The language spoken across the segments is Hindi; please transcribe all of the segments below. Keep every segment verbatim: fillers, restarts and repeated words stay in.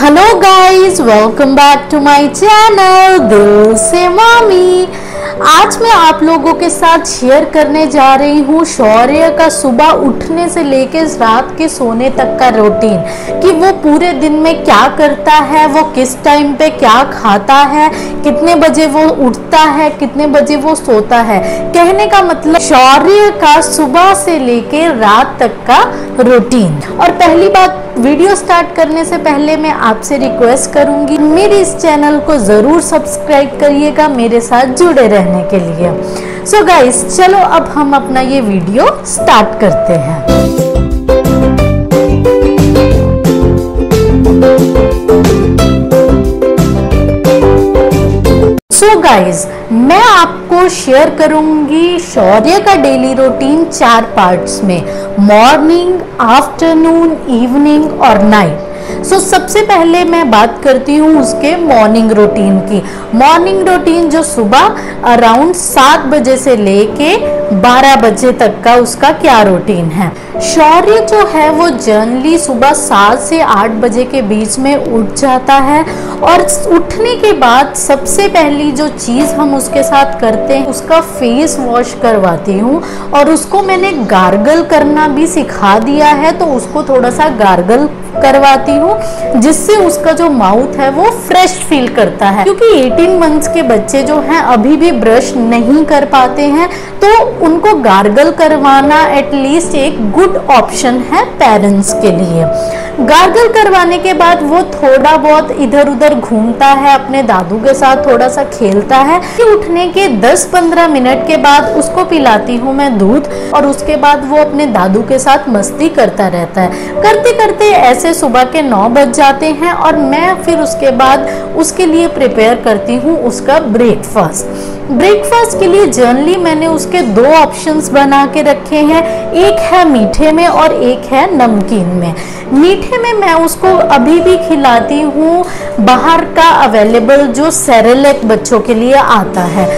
Hello guys, welcome back to my channel दिल से मम्मी। आज मैं आप लोगों के साथ शेयर करने जा रही हूँ शौर्य का सुबह उठने से लेकर रात के सोने तक का रूटीन कि वो पूरे दिन में क्या करता है, वो किस टाइम पे क्या खाता है, कितने बजे वो उठता है, कितने बजे वो सोता है। कहने का मतलब शौर्य का सुबह से लेकर रात तक का रूटीन। और पहली बात, वीडियो स्टार्ट करने से पहले मैं आपसे रिक्वेस्ट करूंगी मेरे इस चैनल को ज़रूर सब्सक्राइब करिएगा मेरे साथ जुड़े रहने के लिए। सो गाइस, चलो अब हम अपना ये वीडियो स्टार्ट करते हैं। सो so गाइज, मैं आपको शेयर करूंगी शौर्य का डेली रूटीन चार पार्ट्स में, मॉर्निंग, आफ्टरनून, इवनिंग और नाइट। सो so, सबसे पहले मैं बात करती हूँ उसके मॉर्निंग रूटीन की। मॉर्निंग रूटीन जो सुबह अराउंड सात बजे से लेके बारह बजे तक का उसका क्या रूटीन है। शौर्य जो है वो जनरली सुबह सात से आठ बजे के बीच में उठ जाता है और उठने के बाद सबसे पहली जो चीज़ हम उसके साथ करते हैं उसका फेस वॉश करवाती हूँ और उसको मैंने गार्गल करना भी सिखा दिया है, तो उसको थोड़ा सा गार्गल करवाती हूँ जिससे उसका जो माउथ है वो फ्रेश फील करता है, क्योंकि अठारह मंथ्स के बच्चे जो हैं अभी भी ब्रश नहीं कर पाते हैं, तो उनको गार्गल करवाना एटलीस्ट एक गुड ऑप्शन है पेरेंट्स के लिए। गार्गल करवाने के बाद वो थोड़ा बहुत इधर उधर घूमता है, अपने दादू के साथ थोड़ा सा खेलता है। उठने के दस पंद्रह मिनट के बाद उसको पिलाती हूँ मैं दूध और उसके बाद वो अपने दादू के साथ मस्ती करता रहता है। करते करते ऐसे सुबह के नौ बज जाते हैं और मैं फिर उसके बाद उसके लिए प्रिपेयर करती हूँ उसका ब्रेकफास्ट। ब्रेकफास्ट के लिए जनरली मैंने उसके दो ऑप्शंस बना के रखे हैं, एक है मीठे में और एक है नमकीन में। मीठे में मैं उसको अभी भी खिलाती हूँ बाहर का अवेलेबल जो सेरेलैक बच्चों के लिए आता है,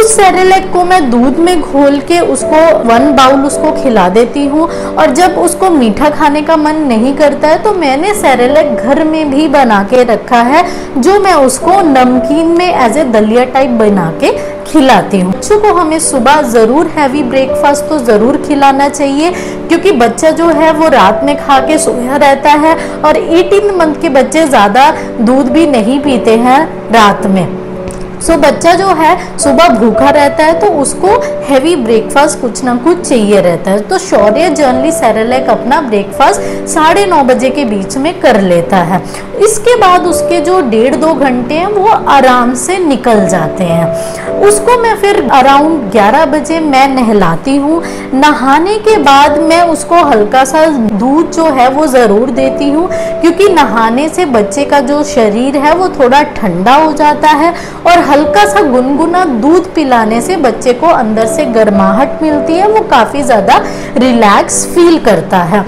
उस सेरेलैक को मैं दूध में घोल के उसको वन बाउल उसको खिला देती हूँ। और जब उसको मीठा खाने का मन नहीं करता है तो मैंने सेरेलैक घर में भी बना के रखा है, जो मैं उसको नमकीन में एज ए दलिया टाइप बना के खिलाती हूँ। बच्चों को हमें सुबह ज़रूर हैवी ब्रेकफास्ट तो ज़रूर खिलाना चाहिए, क्योंकि बच्चा जो है वो रात में खा के सोया रहता है और अठारह मंथ के बच्चे ज़्यादा दूध भी नहीं पीते हैं रात में। सो so, बच्चा जो है सुबह भूखा रहता है, तो उसको हैवी ब्रेकफास्ट कुछ ना कुछ चाहिए रहता है। तो शौर्य जनरली सेरेलैक अपना ब्रेकफास्ट साढ़े नौ बजे के बीच में कर लेता है। इसके बाद उसके जो डेढ़ दो घंटे हैं वो आराम से निकल जाते हैं। उसको मैं फिर अराउंड ग्यारह बजे मैं नहलाती हूँ। नहाने के बाद मैं उसको हल्का सा दूध जो है वो ज़रूर देती हूँ, क्योंकि नहाने से बच्चे का जो शरीर है वो थोड़ा ठंडा हो जाता है और हल्का सा गुनगुना दूध पिलाने से बच्चे को अंदर से गर्माहट मिलती है, वो काफ़ी ज़्यादा रिलैक्स फील करता है।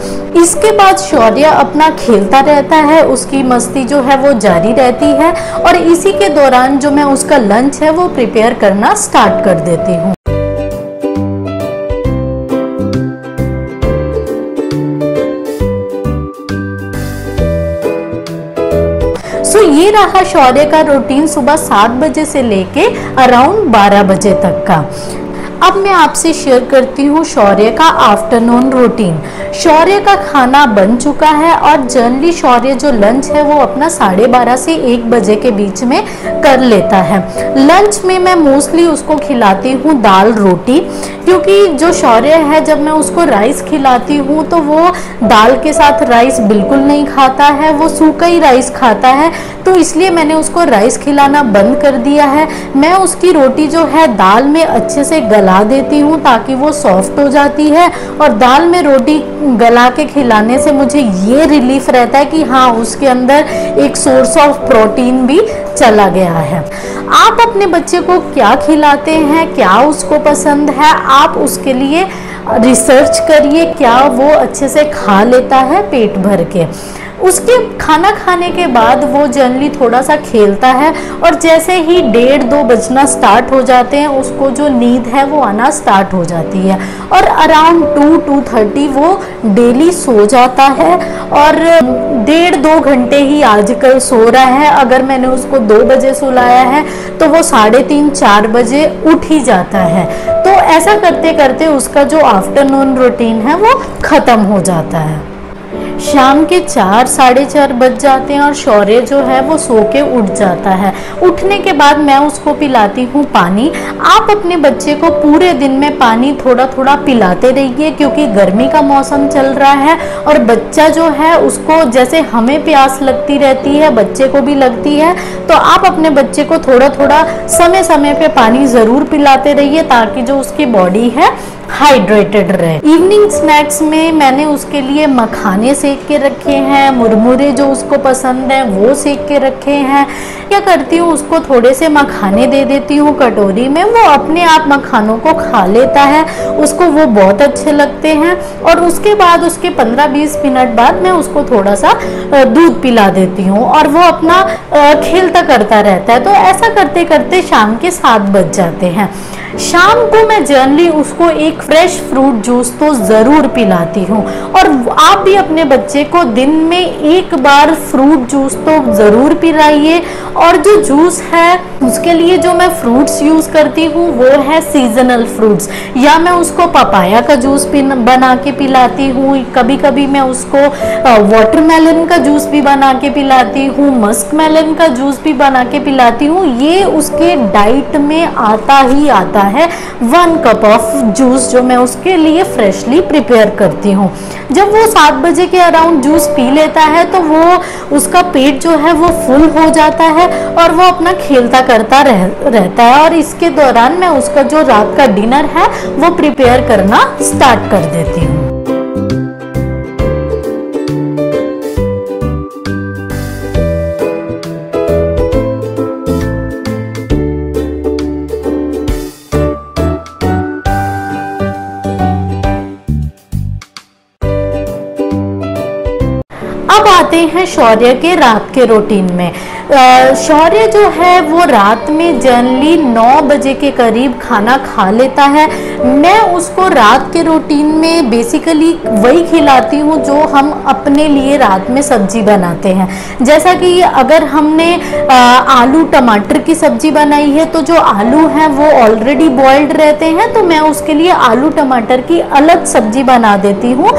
इसके बाद शौर्य अपना खेलता रहता है, उसकी मस्ती जो है वो जारी रहती है और इसी के दौरान जो मैं उसका लंच है वो प्रिपेयर करना स्टार्ट कर देती हूँ। तो ये रहा शौर्य का रूटीन सुबह सात बजे से लेके अराउंड बारह बजे तक का। अब मैं आपसे शेयर करती हूँ शौर्य का आफ्टरनून रूटीन। शौर्य का खाना बन चुका है और जनरली शौर्य जो लंच है वो अपना साढ़े बारह से एक बजे के बीच में कर लेता है। लंच में मैं मोस्टली उसको खिलाती हूँ दाल रोटी, क्योंकि जो शौर्य है जब मैं उसको राइस खिलाती हूँ तो वो दाल के साथ राइस बिल्कुल नहीं खाता है, वो सूखा ही राइस खाता है, तो इसलिए मैंने उसको राइस खिलाना बंद कर दिया है। मैं उसकी रोटी जो है दाल में अच्छे से गला देती हूँ ताकि वो सॉफ्ट हो जाती है और दाल में रोटी गला के खिलाने से मुझे ये रिलीफ रहता है कि हाँ, उसके अंदर एक सोर्स ऑफ प्रोटीन भी चला गया है। आप अपने बच्चे को क्या खिलाते हैं, क्या उसको पसंद है, आप उसके लिए रिसर्च करिए क्या वो अच्छे से खा लेता है पेट भर के। उसके खाना खाने के बाद वो जनरली थोड़ा सा खेलता है और जैसे ही डेढ़ दो बजना स्टार्ट हो जाते हैं उसको जो नींद है वो आना स्टार्ट हो जाती है और अराउंड टू टू थर्टी वो डेली सो जाता है और डेढ़ दो घंटे ही आजकल सो रहा है। अगर मैंने उसको दो बजे सुलाया है तो वो साढ़े तीन चार बजे उठ ही जाता है। तो ऐसा करते करते उसका जो आफ्टरनून रूटीन है वो ख़त्म हो जाता है। शाम के चार साढ़े चार बज जाते हैं और शौर्य जो है वो सो के उठ जाता है। उठने के बाद मैं उसको पिलाती हूँ पानी। आप अपने बच्चे को पूरे दिन में पानी थोड़ा थोड़ा पिलाते रहिए क्योंकि गर्मी का मौसम चल रहा है और बच्चा जो है उसको जैसे हमें प्यास लगती रहती है बच्चे को भी लगती है। तो आप अपने बच्चे को थोड़ा थोड़ा समय समय पे पानी ज़रूर पिलाते रहिए ताकि जो उसकी बॉडी है हाइड्रेटेड रहे। इवनिंग स्नैक्स में मैंने उसके लिए मखाने सेक के रखे हैं, मुरमुरे जो उसको पसंद हैं वो सेक के रखे हैं। क्या करती हूँ उसको थोड़े से मखाने दे देती हूँ कटोरी में, वो अपने आप मखानों को खा लेता है, उसको वो बहुत अच्छे लगते हैं। और उसके बाद उसके पंद्रह बीस मिनट बाद मैं उसको थोड़ा सा दूध पिला देती हूँ और वो अपना खेलता करता रहता है। तो ऐसा करते करते शाम के सात बज जाते हैं। शाम को मैं जनरली उसको एक फ्रेश फ्रूट जूस तो ज़रूर पिलाती हूँ और आप भी अपने बच्चे को दिन में एक बार फ्रूट जूस तो ज़रूर पिलाइए। और जो जूस है उसके लिए जो मैं फ्रूट्स यूज़ करती हूँ वो है सीजनल फ्रूट्स, या मैं उसको पपाया का जूस बना के पिलाती हूँ, कभी कभी मैं उसको वाटरमेलन का जूस भी बना के पिलाती हूँ, मस्कमेलन का जूस भी बना के पिलाती हूँ। ये उसके डाइट में आता ही आता है। वन कप ऑफ जूस जो मैं उसके लिए फ्रेशली प्रिपेयर करती हूँ। जब वो सात बजे के अराउंड जूस पी लेता है तो वो उसका पेट जो है वो फुल हो जाता है और वो अपना खेलता करता रह, रहता है। और इसके दौरान मैं उसका जो रात का डिनर है वो प्रिपेयर करना स्टार्ट कर देती हूँ। अब आते हैं शौर्य के रात के रूटीन में। शौर्य जो है वो रात में जनरली नौ बजे के करीब खाना खा लेता है। मैं उसको रात के रूटीन में बेसिकली वही खिलाती हूँ जो हम अपने लिए रात में सब्जी बनाते हैं। जैसा कि अगर हमने आ, आलू टमाटर की सब्जी बनाई है तो जो आलू हैं वो ऑलरेडी बॉइल्ड रहते हैं, तो मैं उसके लिए आलू टमाटर की अलग सब्जी बना देती हूँ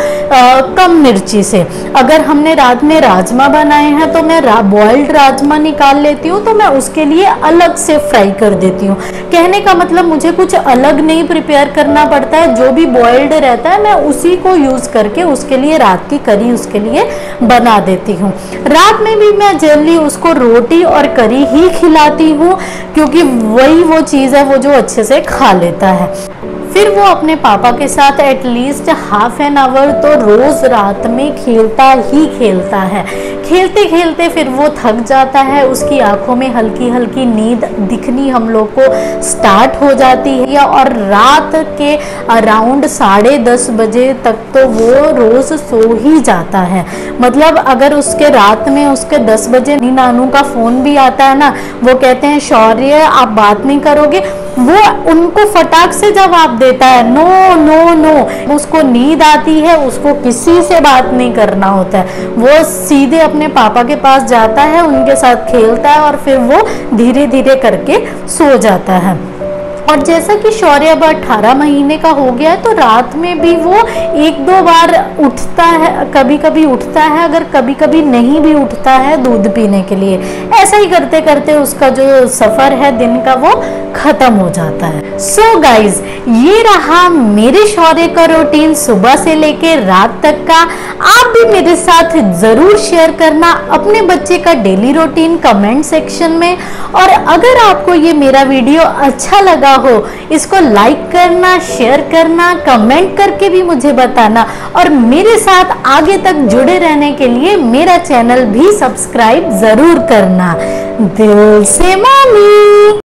कम मिर्ची से। अगर हमने रात में राजमा बनाए हैं तो मैं रा, बॉइल्ड राजमा निकाल लेती हूँ, तो मैं उसके लिए अलग से फ्राई कर देती हूँ। कहने का मतलब मुझे कुछ अलग नहीं प्रिपेयर करना पड़ता है, जो भी बॉइल्ड रहता है मैं उसी को यूज़ करके उसके लिए रात की करी उसके लिए बना देती हूँ। रात में भी मैं जनरली उसको रोटी और करी ही खिलाती हूँ क्योंकि वही वो चीज़ है वो जो अच्छे से खा लेता है। फिर वो अपने पापा के साथ एटलीस्ट हाफ एन आवर तो रोज़ रात में खेलता ही खेलता है। खेलते खेलते फिर वो थक जाता है, उसकी आंखों में हल्की हल्की नींद दिखनी हम लोग को स्टार्ट हो जाती है और रात के अराउंड साढ़े दस बजे तक तो वो रोज़ सो ही जाता है। मतलब अगर उसके रात में उसके दस बजे नानू का फ़ोन भी आता है ना, वो कहते हैं शौर्य आप बात नहीं करोगे, वो उनको फटाक से जवाब देता है नो नो नो। उसको नींद आती है, उसको किसी से बात नहीं करना होता है, वो सीधे अपने पापा के पास जाता है, उनके साथ खेलता है और फिर वो धीरे धीरे करके सो जाता है। और जैसा कि शौर्य अब अठारह महीने का हो गया है तो रात में भी वो एक दो बार उठता है, कभी कभी उठता है, अगर कभी कभी नहीं भी उठता है दूध पीने के लिए। ऐसा ही करते करते उसका जो सफ़र है दिन का वो ख़त्म हो जाता है। सो गाइज ये रहा मेरे शौर्य का रूटीन सुबह से लेके रात तक का। आप भी मेरे साथ ज़रूर शेयर करना अपने बच्चे का डेली रूटीन कमेंट सेक्शन में। और अगर आपको ये मेरा वीडियो अच्छा लगा हो इसको लाइक करना, शेयर करना, कमेंट करके भी मुझे बताना। और मेरे साथ आगे तक जुड़े रहने के लिए मेरा चैनल भी सब्सक्राइब ज़रूर करना। दिल से मम्मी।